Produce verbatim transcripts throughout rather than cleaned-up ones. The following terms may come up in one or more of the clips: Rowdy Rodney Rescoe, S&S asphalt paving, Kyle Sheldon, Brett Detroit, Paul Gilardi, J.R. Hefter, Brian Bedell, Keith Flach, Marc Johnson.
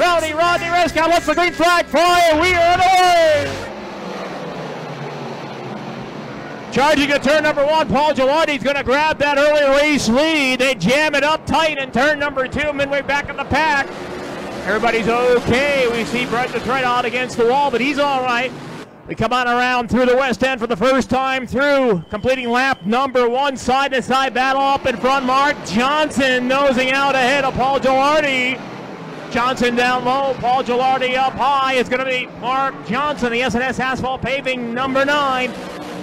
Rowdy Rodney Rescoe lets the green flag fly, and we are underway. Charging at turn number one, Paul Gilardi is going to grab that early race lead. They jam it up tight in turn number two, midway back in the pack. Everybody's okay. We see Brett Detroit out against the wall, but he's all right. We come on around through the west end for the first time through, completing lap number one, side-to-side battle up in front. Marc Johnson nosing out ahead of Paul Gilardi. Johnson down low, Paul Gilardi up high. It's going to be Marc Johnson, the S and S asphalt paving number nine,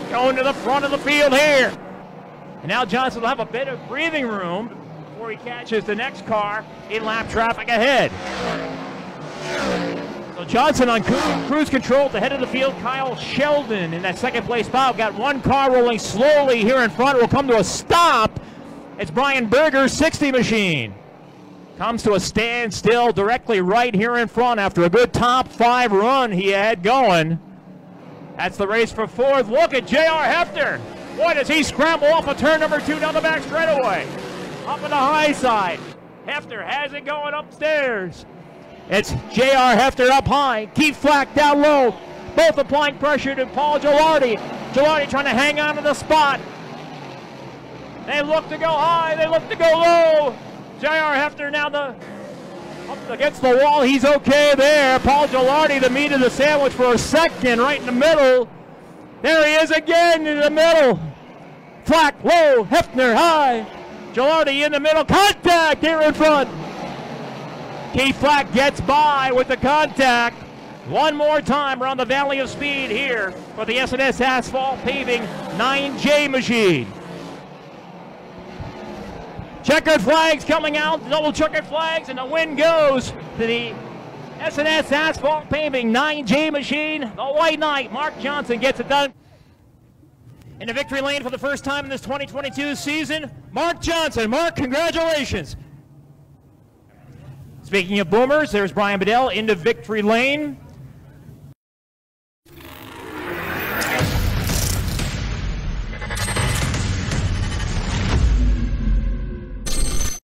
going to the front of the field here. And now Johnson will have a bit of breathing room before he catches the next car in lap traffic ahead. So Johnson on cruise control at the head of the field. Kyle Sheldon in that second place spot. We've got one car rolling slowly here in front. We'll come to a stop. It's Brian Berger's sixty machine. Comes to a standstill directly right here in front after a good top five run he had going. That's the race for fourth. Look at J R Hefter. Boy, does he scramble off of turn number two down the back straightaway. Up on the high side. Hefter has it going upstairs. It's J R Hefter up high, Keith Flach down low, both applying pressure to Paul Gilardi. Gilardi trying to hang on to the spot. They look to go high, they look to go low. J R Hefter now the, up against the wall, he's okay there. Paul Gilardi, the meat of the sandwich for a second, right in the middle. There he is again in the middle. Flach low, Heffner high. Gilardi in the middle, contact here in front. Keith Flach gets by with the contact. One more time around the Valley of Speed here for the S and S Asphalt Paving nine J machine. Checkered flags coming out, double checkered flags, and the win goes to the S and S Asphalt Paving nine J machine. The White Knight, Marc Johnson, gets it done. In the victory lane for the first time in this twenty twenty-two season, Marc Johnson. Marc, congratulations. Speaking of boomers, there's Brian Bedell into victory lane.